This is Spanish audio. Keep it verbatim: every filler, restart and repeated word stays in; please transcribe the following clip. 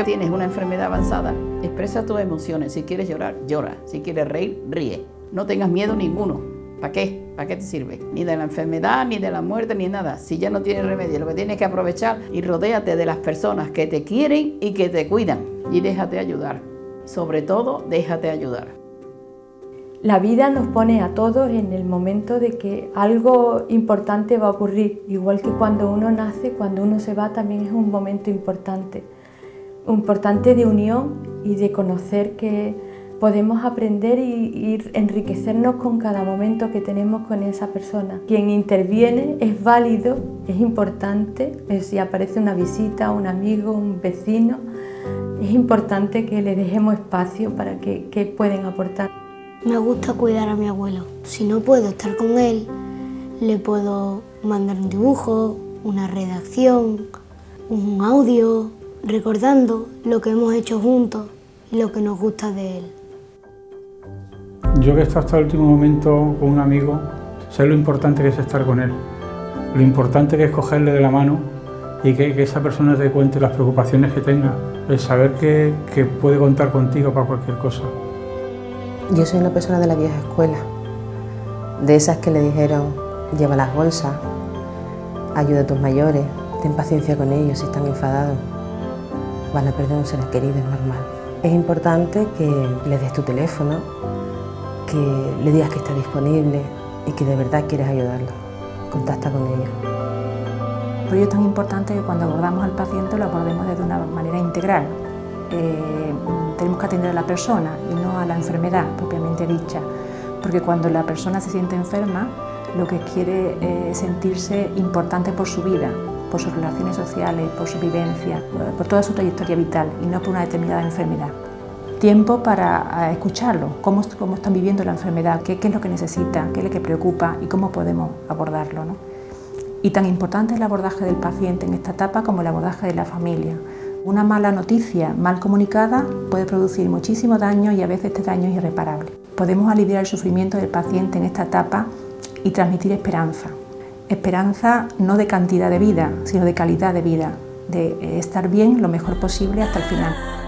que tienes una enfermedad avanzada, expresa tus emociones. Si quieres llorar, llora. Si quieres reír, ríe. No tengas miedo ninguno. ¿Para qué? ¿Para qué te sirve? Ni de la enfermedad, ni de la muerte, ni nada. Si ya no tienes remedio, lo que tienes que aprovechar y rodéate de las personas que te quieren y que te cuidan. Y déjate ayudar. Sobre todo, déjate ayudar. La vida nos pone a todos en el momento de que algo importante va a ocurrir. Igual que cuando uno nace, cuando uno se va también es un momento importante. Importante de unión y de conocer que podemos aprender y, y enriquecernos con cada momento que tenemos con esa persona. Quien interviene es válido, es importante. Si aparece una visita, un amigo, un vecino, es importante que le dejemos espacio para que, que puedan aportar. Me gusta cuidar a mi abuelo. Si no puedo estar con él, le puedo mandar un dibujo, una redacción, un audio, recordando lo que hemos hecho juntos y lo que nos gusta de él. Yo que he estado hasta el último momento con un amigo, sé lo importante que es estar con él, lo importante que es cogerle de la mano y que, que esa persona te cuente las preocupaciones que tenga, el saber que, que puede contar contigo para cualquier cosa. Yo soy una persona de la vieja escuela, de esas que le dijeron, lleva las bolsas, ayuda a tus mayores, ten paciencia con ellos si están enfadados, van a perder un ser querido, es normal. Es importante que le des tu teléfono, que le digas que está disponible y que de verdad quieres ayudarlo. Contacta con ellos. Por ello es tan importante que cuando abordamos al paciente lo abordemos de una manera integral. Eh, tenemos que atender a la persona y no a la enfermedad propiamente dicha, porque cuando la persona se siente enferma lo que quiere es sentirse importante por su vida, por sus relaciones sociales, por su vivencia, por toda su trayectoria vital y no por una determinada enfermedad. Tiempo para escucharlo, cómo, cómo están viviendo la enfermedad, qué, qué es lo que necesita, qué es lo que preocupa y cómo podemos abordarlo, ¿no? Y tan importante es el abordaje del paciente en esta etapa como el abordaje de la familia. Una mala noticia mal comunicada puede producir muchísimo daño y a veces este daño es irreparable. Podemos aliviar el sufrimiento del paciente en esta etapa y transmitir esperanza. Esperanza no de cantidad de vida, sino de calidad de vida, de estar bien lo mejor posible hasta el final.